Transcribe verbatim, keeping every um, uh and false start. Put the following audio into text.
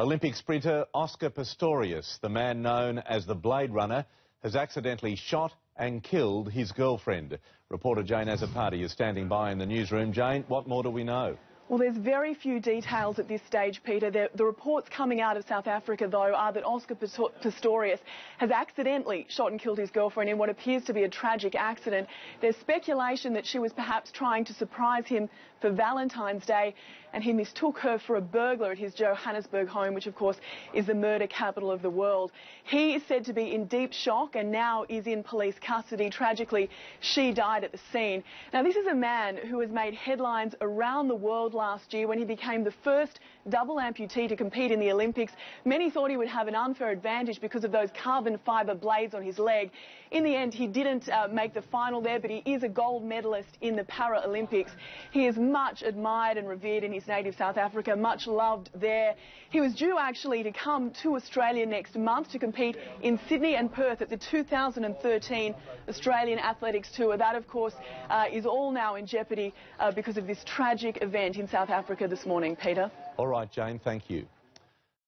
Olympic sprinter Oscar Pistorius, the man known as the Blade Runner, has accidentally shot and killed his girlfriend. Reporter Jane Azapati is standing by in the newsroom. Jane, what more do we know? Well, there's very few details at this stage, Peter. The, the reports coming out of South Africa, though, are that Oscar Pistorius has accidentally shot and killed his girlfriend in what appears to be a tragic accident. There's speculation that she was perhaps trying to surprise him for Valentine's Day, and he mistook her for a burglar at his Johannesburg home, which, of course, is the murder capital of the world. He is said to be in deep shock and now is in police custody. Tragically, she died at the scene. Now, this is a man who has made headlines around the world last year when he became the first double amputee to compete in the Olympics. Many thought he would have an unfair advantage because of those carbon fibre blades on his leg. In the end, he didn't uh, make the final there, but he is a gold medalist in the Paralympics. He is much admired and revered in his native South Africa, much loved there. He was due actually to come to Australia next month to compete in Sydney and Perth at the two thousand thirteen Australian Athletics Tour. That, of course, uh, is all now in jeopardy uh, because of this tragic event in South Africa this morning, Peter. All right, Jane, thank you.